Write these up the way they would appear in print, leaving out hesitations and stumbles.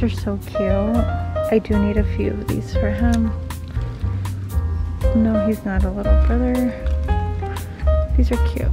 These are so cute. I do need a few of these for him. No, he's not a little brother. These are cute.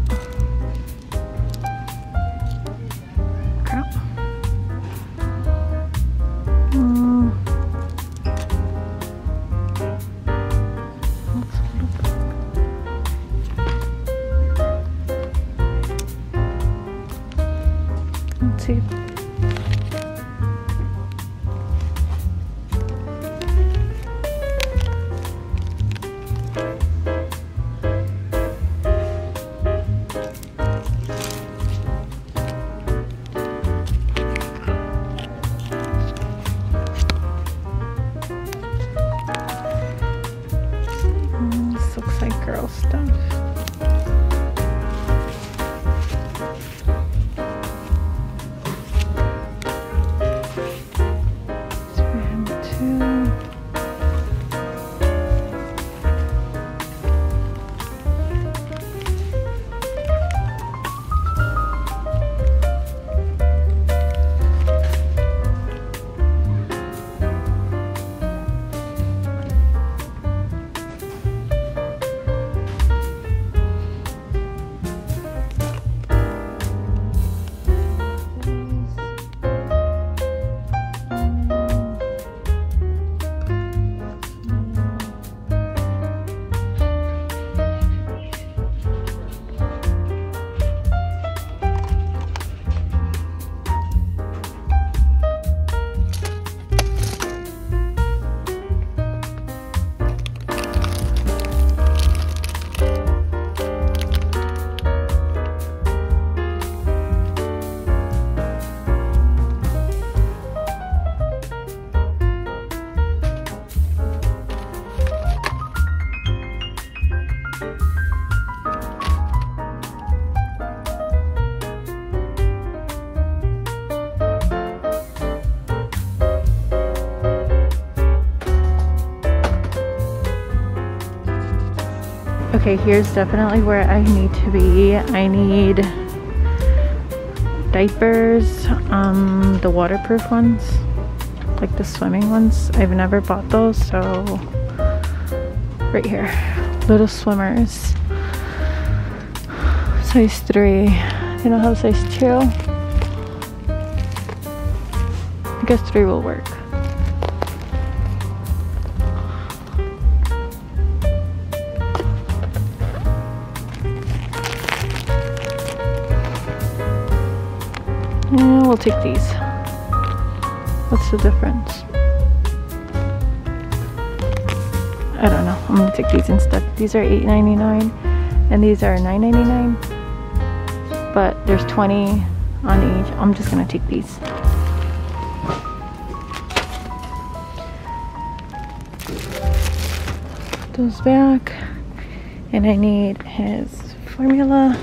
Okay, here's definitely where I need to be. I need diapers, the waterproof ones, like the swimming ones. I've never bought those, so right here, little swimmers, size 3. They don't have size 2. I guess 3 will work. We'll take these. What's the difference? I don't know. I'm gonna take these instead. These are $8.99 and these are $9.99, but there's 20 on each. I'm just gonna take these. Put those back, and I need his formula.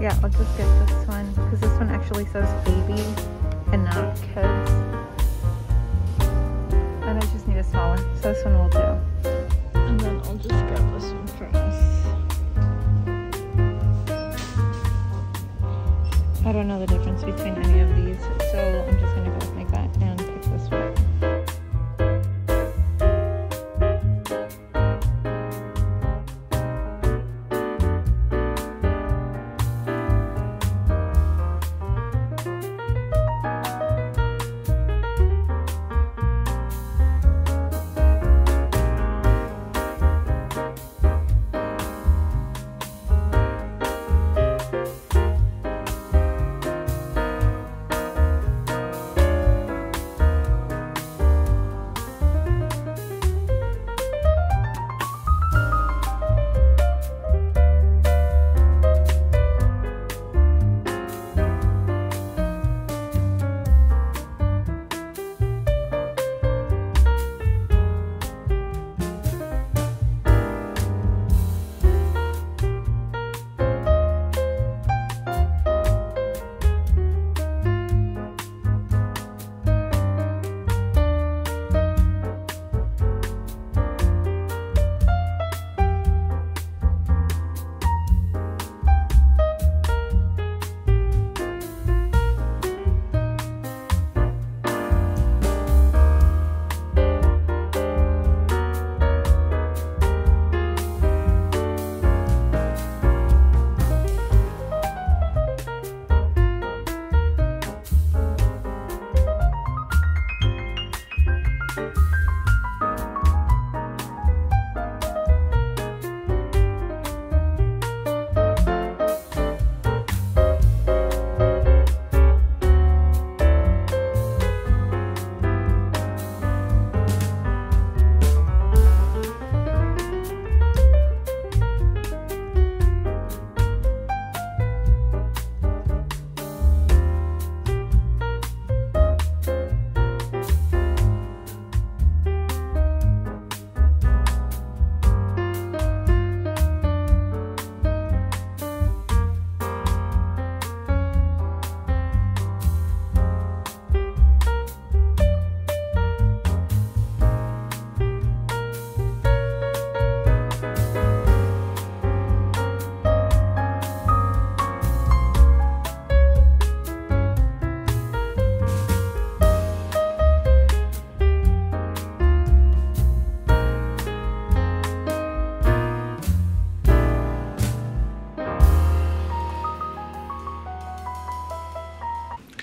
Yeah, I'll just get this one because this one actually says baby and not kids. And I just need a small one, so this one will do. And then I'll just grab this one for us. I don't know the difference between any of these, so I'm just going to go with my gut and pick this one.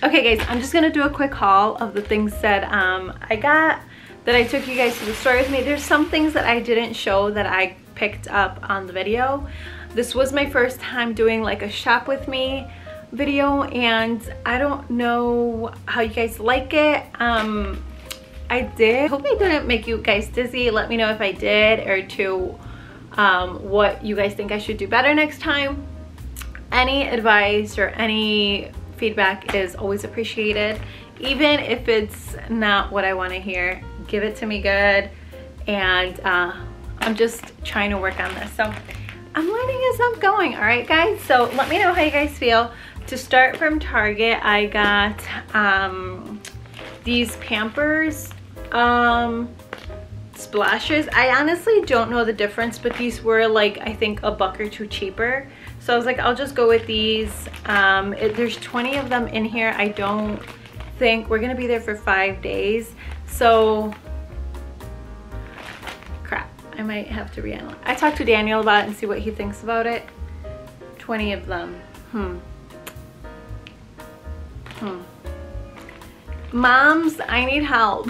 Okay guys, I'm just gonna do a quick haul of the things that I got, that I took you guys to the store with me. There's some things that I didn't show that I picked up on the video. This was my first time doing like a shop with me video, and I don't know how you guys like it. I hope I didn't make you guys dizzy. Let me know if I did, or what you guys think I should do better next time. Any advice or any feedback is always appreciated. Even if it's not what I want to hear, give it to me good. And I'm just trying to work on this, so I'm learning as I'm going. All right guys, so let me know how you guys feel. To start from Target, I got these Pampers splashes. I honestly don't know the difference, but these were like, I think $1 or $2 cheaper. So I was like, I'll just go with these. There's 20 of them in here. I don't think we're gonna be there for 5 days, so crap, I might have to reanalyze. I talked to Daniel about it and see what he thinks about it. 20 of them. Moms, I need help.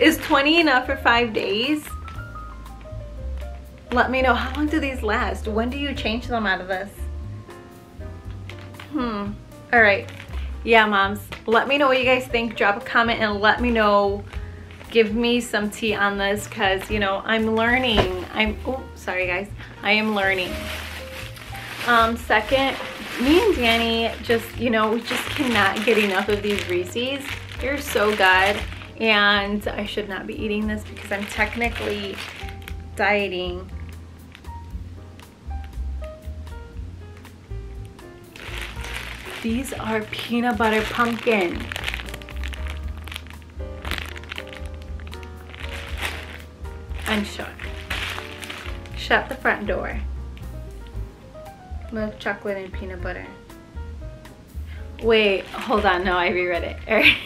Is 20 enough for 5 days? Let me know, how long do these last? When do you change them out of this? All right. Yeah, moms, let me know what you guys think. Drop a comment and let me know. Give me some tea on this, because you know, I'm learning. Oh, sorry guys, I am learning. Second, me and Danny just, you know, we just cannot get enough of these Reese's. They're so good. And I should not be eating this because I'm technically dieting. These are peanut butter pumpkin. I'm shook. Shut the front door. Milk chocolate and peanut butter. Wait, hold on, no, I reread it. All right.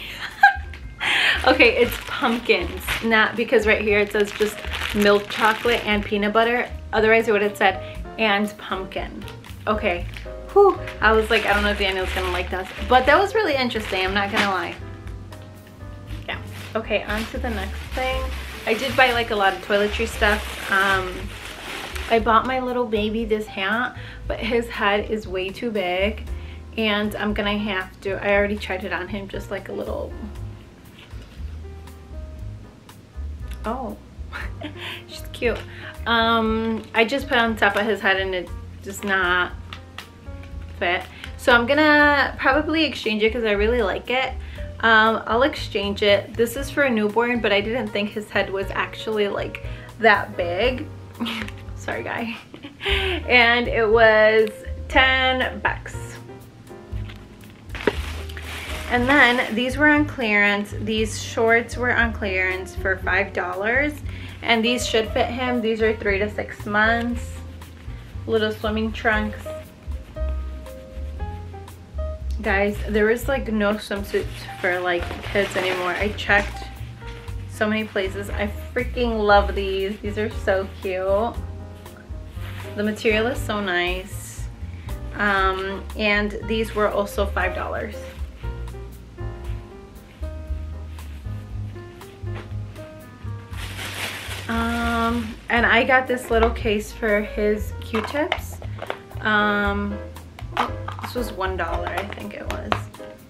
Okay, it's pumpkins, not because right here it says just milk chocolate and peanut butter. Otherwise it would have said and pumpkin. Okay. Whew. I was like, I don't know if Daniel's gonna like this, but that was really interesting, I'm not gonna lie. Yeah. Okay, on to the next thing. I did buy like a lot of toiletry stuff. I bought my little baby this hat, but his head is way too big, and I'm gonna have to, I already tried it on him, just like a little, oh, she's cute. I just put it on top of his head and it does not fit. So I'm gonna probably exchange it because I really like it. I'll exchange it. This is for a newborn, but I didn't think his head was actually like that big. Sorry guy. And it was $10. And then these were on clearance. These shorts were on clearance for $5, and these should fit him. These are 3 to 6 months. Little swimming trunks. Guys, there is like no swimsuits for like kids anymore. I checked so many places. I freaking love these. These are so cute. The material is so nice. And these were also $5. And I got this little case for his Q-tips. This was $1, I think it was.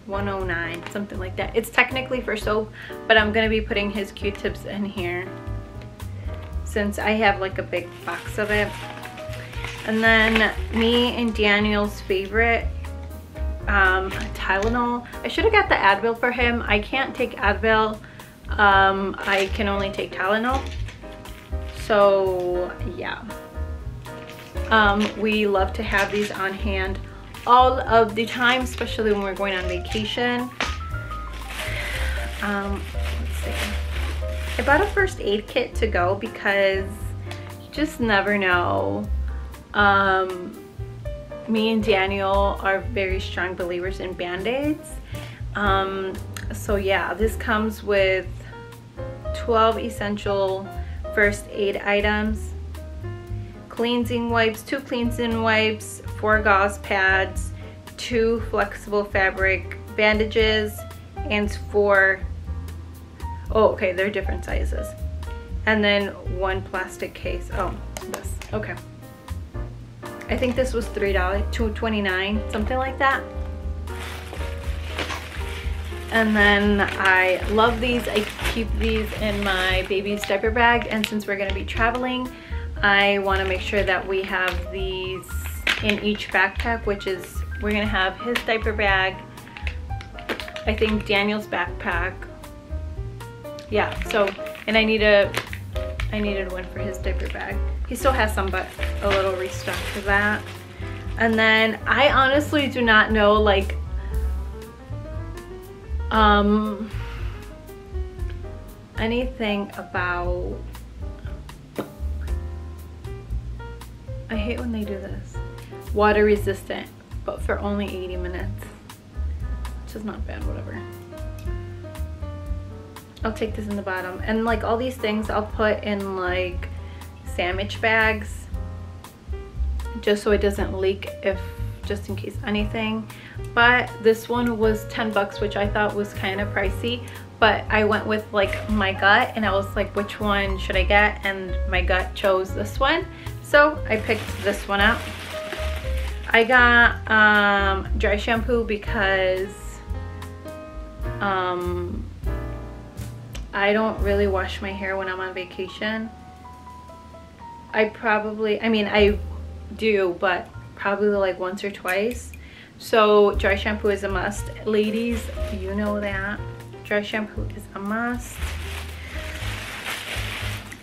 $1.09, something like that. It's technically for soap, but I'm gonna be putting his Q-tips in here since I have like a big box of it. And then me and Daniel's favorite, Tylenol. I should have got the Advil for him. I can't take Advil. I can only take Tylenol. So yeah. We love to have these on hand all of the time, especially when we're going on vacation. Let's see. I bought a first aid kit to go because you just never know. Me and Daniel are very strong believers in Band-Aids. So yeah, this comes with 12 essential first aid items. Cleansing wipes, 2 cleansing wipes, 4 gauze pads, 2 flexible fabric bandages and four, oh, okay, they're different sizes. And then one plastic case. Oh, this, okay. I think this was $3, $2.29, something like that. And then I love these. I keep these in my baby's diaper bag. And since we're gonna be traveling, I wanna make sure that we have these in each backpack, which is, we're gonna have his diaper bag, I think Daniel's backpack. Yeah, so, and I needed one for his diaper bag. He still has some, but a little restock for that. And then I honestly do not know, like, anything about, I hate when they do this, water resistant, but for only 80 minutes, which is not bad, whatever. I'll take this in the bottom. And like all these things I'll put in like sandwich bags, just so it doesn't leak, if just in case anything. But this one was 10 bucks, which I thought was kind of pricey, but I went with like my gut, and I was like, which one should I get? And my gut chose this one, so I picked this one up. I got dry shampoo because I don't really wash my hair when I'm on vacation. I do, but probably like once or twice. So dry shampoo is a must. Ladies, you know that. Dry shampoo is a must.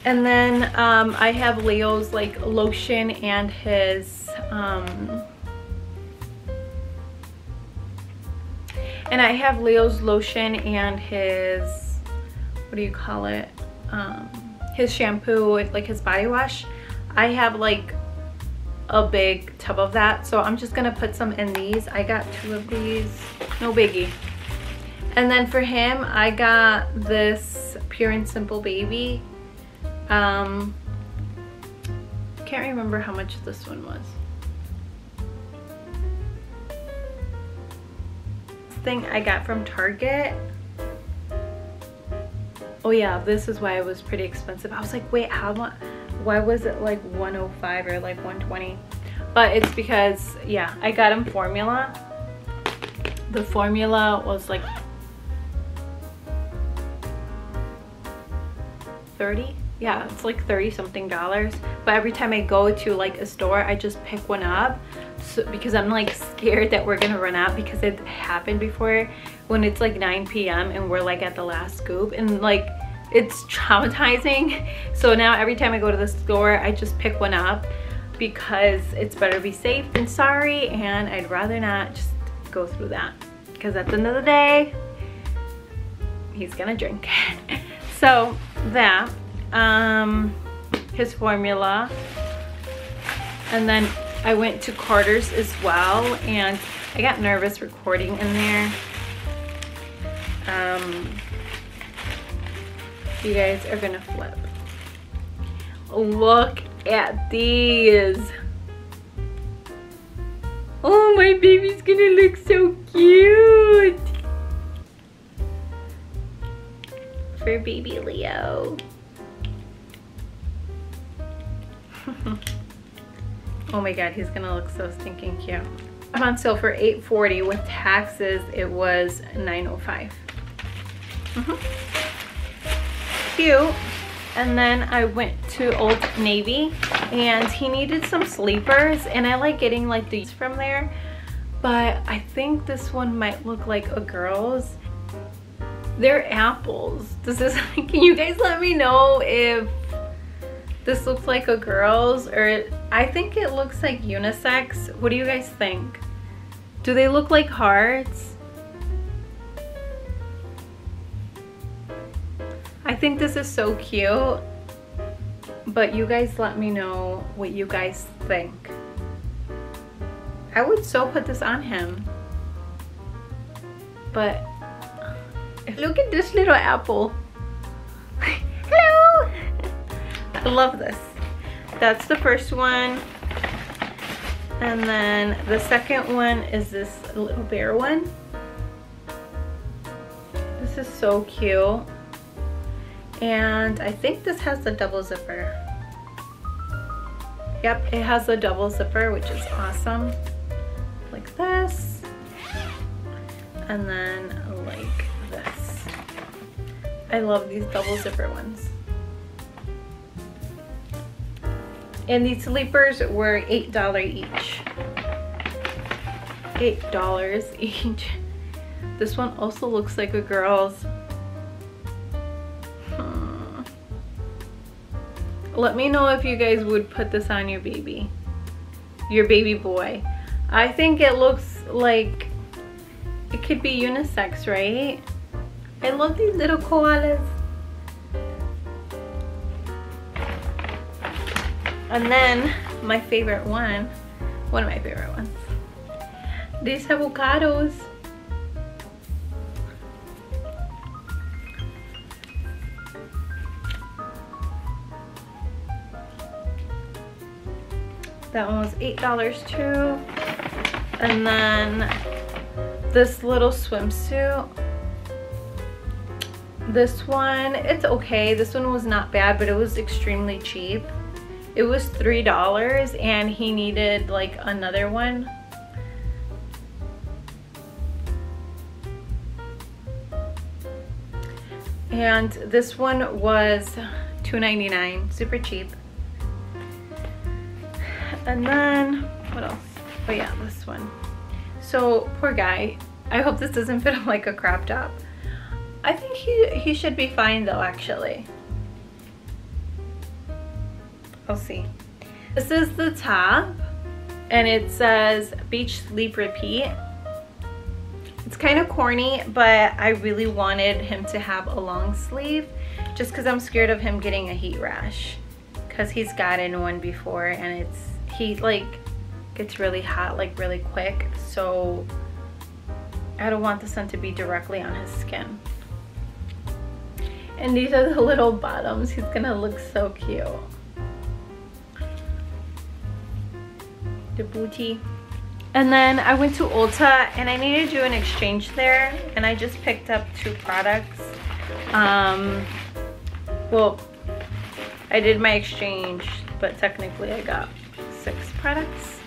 And then I have Leo's like lotion and his, what do you call it? His shampoo, like his body wash. I have like a big tub of that, so I'm just gonna put some in these. I got two of these, no biggie. And then for him, I got this Pure and Simple Baby. Can't remember how much this one was. This thing I got from Target. Oh yeah, this is why it was pretty expensive. I was like, wait, how much? Why was it like 105 or like 120? But it's because, yeah, I got him formula. The formula was like 30. Yeah, it's like 30 something dollars. But every time I go to like a store, I just pick one up, so, because I'm like scared that we're gonna run out, because it happened before when it's like 9 p.m. and we're like at the last scoop, and like it's traumatizing. So now every time I go to the store, I just pick one up, because it's better be safe than sorry, and I'd rather not just go through that, because at the end of the day, he's gonna drink. So that, his formula. And then I went to Carter's as well, and I got nervous recording in there. You guys are gonna flip. Look at these. Oh, my baby's gonna look so cute. For baby Leo. Oh my god, he's gonna look so stinking cute. I'm on sale for $8.40. With taxes, it was $9.05. Cute. And then I went to Old Navy, and he needed some sleepers, and I like getting like these from there, but I think this one might look like a girl's. They're apples. This is, can you guys let me know if this looks like a girl's, or I think it looks like unisex. What do you guys think? Do they look like hearts? I think this is so cute, but you guys let me know what you guys think. I would so put this on him, but look at this little apple. Hello! I love this. That's the first one. And then the second one is this little bear one. This is so cute. And I think this has the double zipper. Yep, it has the double zipper, which is awesome. Like this. And then like this. I love these double zipper ones. And these sleepers were $8 each. $8 each. This one also looks like a girl's. Let me know if you guys would put this on your baby. Your baby boy. I think it looks like it could be unisex, right? I love these little koalas. And then my favorite one. One of my favorite ones. These avocados. That one was $8 too. And then this little swimsuit. This one, it's okay. This one was not bad, but it was extremely cheap. It was $3 and he needed like another one. And this one was $2.99, super cheap. And then, what else? Oh yeah, this one. So, poor guy. I hope this doesn't fit him like a crop top. I think he should be fine though, actually. I'll see. This is the top, and it says Beach Sleep Repeat. It's kind of corny, but I really wanted him to have a long sleeve just because I'm scared of him getting a heat rash. Because he's gotten one before and it's, he like gets really hot like really quick, so I don't want the sun to be directly on his skin. And these are the little bottoms. He's gonna look so cute. The booty. And then I went to Ulta and I needed to do an exchange there, and I just picked up two products. Well, I did my exchange, but technically I got 6 products.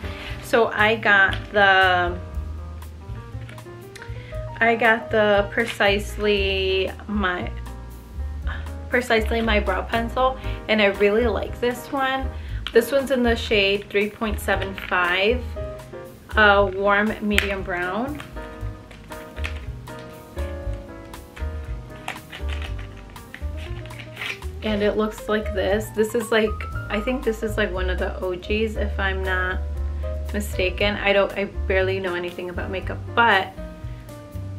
So I got the precisely my brow pencil, and I really like this one. This one's in the shade 3.75, warm medium brown. And it looks like this. This is like, I think this is like one of the OGs, if I'm not mistaken. I barely know anything about makeup, but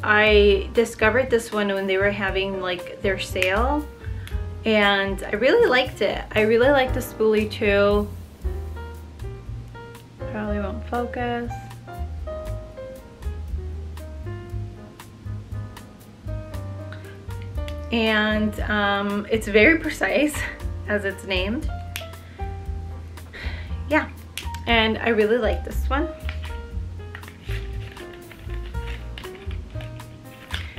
I discovered this one when they were having like their sale, and I really liked it. I really like the spoolie too. Probably won't focus. And it's very precise, as it's named. Yeah, and I really like this one.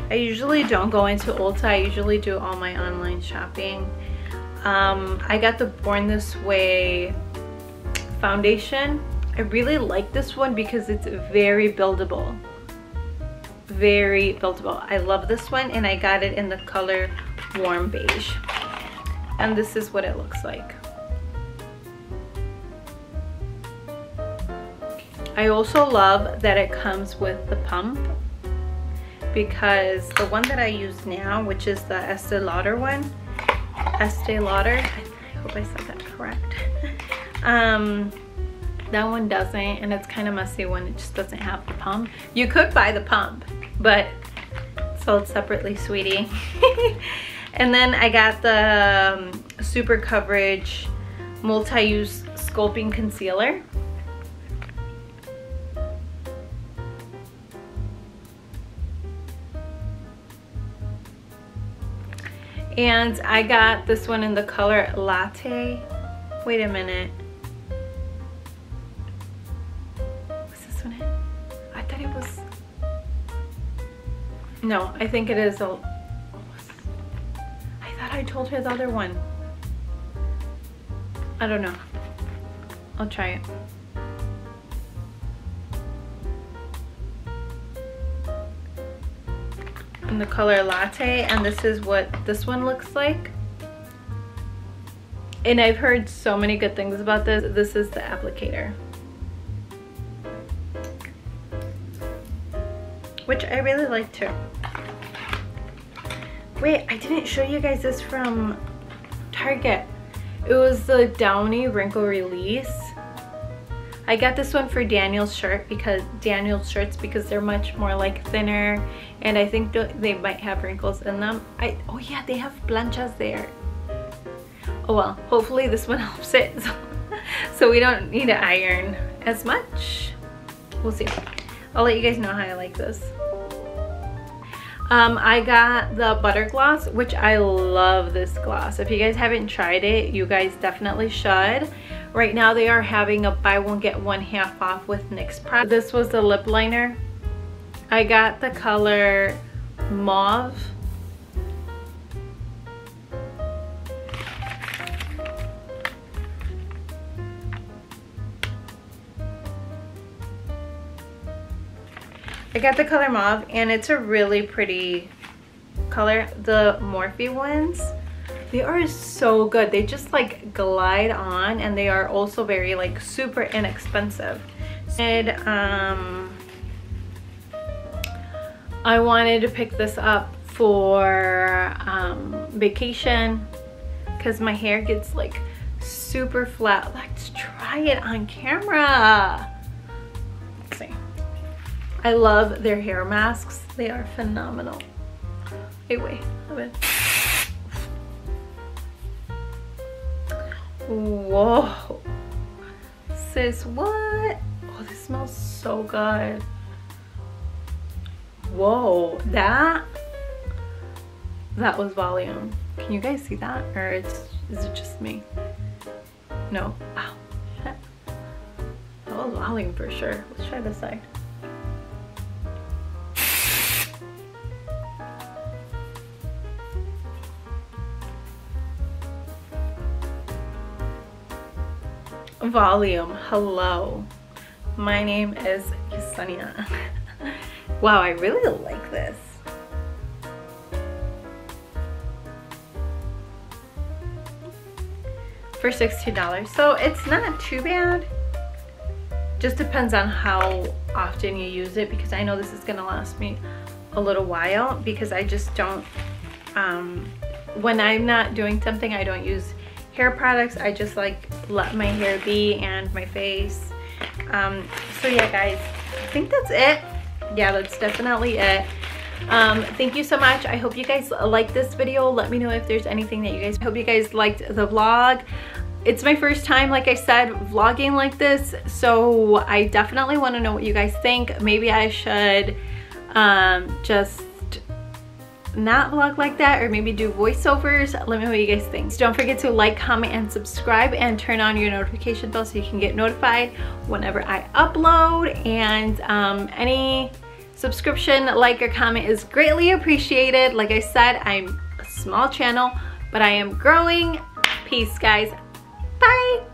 I usually don't go into Ulta. I usually do all my online shopping. I got the Born This Way foundation. I really like this one because it's very buildable. Very buildable. I love this one, and I got it in the color warm beige, and this is what it looks like. I also love that it comes with the pump, because the one that I use now, which is the Estee Lauder one, I hope I said that correct. That one doesn't, and it's kind of messy when it just doesn't have the pump. You could buy the pump, but sold separately, sweetie. And then I got the super coverage multi-use sculpting concealer. And I got this one in the color latte. Wait a minute. No, I think it is a I told her the other one. I don't know. I'll try it. In the color latte, and this is what this one looks like. And I've heard so many good things about this. This is the applicator, which I really like too. Wait, I didn't show you guys this from Target. It was the Downy Wrinkle Release. I got this one for Daniel's shirt because Daniel's shirts they're much more like thinner, and I think they might have wrinkles in them. Oh yeah, they have planchas there. Oh well, hopefully this one helps it, so we don't need to iron as much. We'll see. I'll let you guys know how I like this. I got the butter gloss, which I love this gloss. If you guys haven't tried it, you guys definitely should. Right now they are having a buy one get one half off with NYX Pro. This was the lip liner. I got the color mauve. I got the color mauve, and it's a really pretty color. The Morphe ones, they are so good. They just like glide on, and they are also very like super inexpensive. And I wanted to pick this up for vacation because my hair gets like super flat. Let's try it on camera. Let's see. I love their hair masks. They are phenomenal. Hey, wait. Whoa. Sis, what? Oh, this smells so good. Whoa, that was volume. Can you guys see that? Or is it just me? No. Ow, shit. That was volume for sure. Let's try this side. Volume. Hello, my name is Yesenia. Wow, I really like this. For $16, so it's not too bad. Just depends on how often you use it, because I know this is gonna last me a little while, because I just don't, when I'm not doing something, I don't use hair products. I just like let my hair be and my face. So yeah guys, I think that's it. Yeah, that's definitely it. Thank you so much. I hope you guys liked this video. Let me know if there's anything that you guys, I hope you guys liked the vlog. It's my first time, like I said, vlogging like this, so I definitely want to know what you guys think. Maybe I should just not vlog like that, or maybe do voiceovers. Let me know what you guys think. So don't forget to like, comment, and subscribe, and turn on your notification bell so you can get notified whenever I upload. And any subscription, like, or comment is greatly appreciated. Like I said, I'm a small channel, but I am growing. Peace guys, bye.